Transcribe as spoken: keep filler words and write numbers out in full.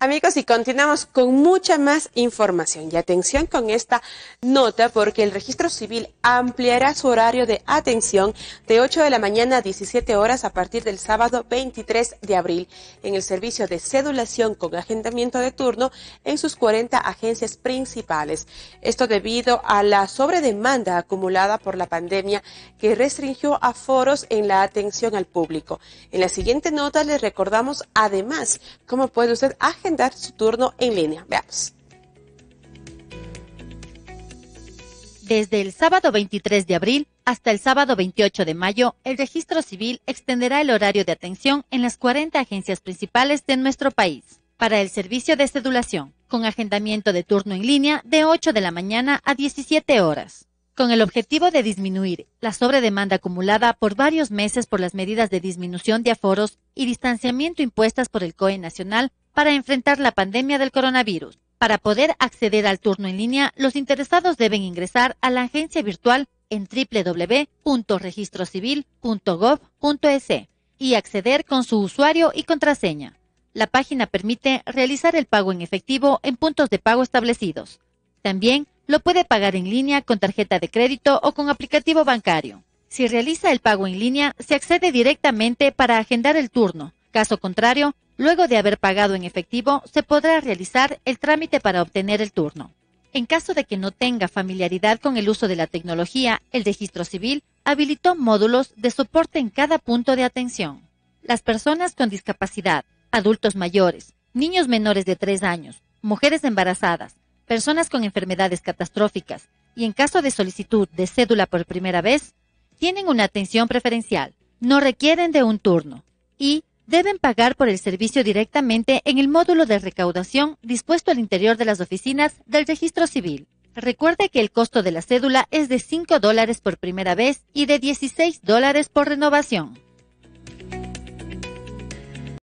Amigos, y continuamos con mucha más información. Y atención con esta nota, porque el registro civil ampliará su horario de atención de ocho de la mañana a diecisiete horas a partir del sábado veintitrés de abril en el servicio de cedulación con agendamiento de turno en sus cuarenta agencias principales. Esto debido a la sobredemanda acumulada por la pandemia que restringió aforos en la atención al público. En la siguiente nota les recordamos además cómo puede usted agendar su turno en línea. Veamos. Desde el sábado veintitrés de abril hasta el sábado veintiocho de mayo, el Registro Civil extenderá el horario de atención en las cuarenta agencias principales de nuestro país para el servicio de cedulación, con agendamiento de turno en línea de ocho de la mañana a diecisiete horas. Con el objetivo de disminuir la sobredemanda acumulada por varios meses por las medidas de disminución de aforos y distanciamiento impuestas por el C O E nacional para enfrentar la pandemia del coronavirus. Para poder acceder al turno en línea, los interesados deben ingresar a la agencia virtual en doble u doble u doble u punto registro civil punto gob punto e c y acceder con su usuario y contraseña. La página permite realizar el pago en efectivo en puntos de pago establecidos. También lo puede pagar en línea con tarjeta de crédito o con aplicativo bancario. Si realiza el pago en línea, se accede directamente para agendar el turno. Caso contrario, luego de haber pagado en efectivo, se podrá realizar el trámite para obtener el turno. En caso de que no tenga familiaridad con el uso de la tecnología, el Registro Civil habilitó módulos de soporte en cada punto de atención. Las personas con discapacidad, adultos mayores, niños menores de tres años, mujeres embarazadas, personas con enfermedades catastróficas y en caso de solicitud de cédula por primera vez, tienen una atención preferencial, no requieren de un turno y deben pagar por el servicio directamente en el módulo de recaudación dispuesto al interior de las oficinas del Registro Civil. Recuerde que el costo de la cédula es de cinco dólares por primera vez y de dieciséis dólares por renovación.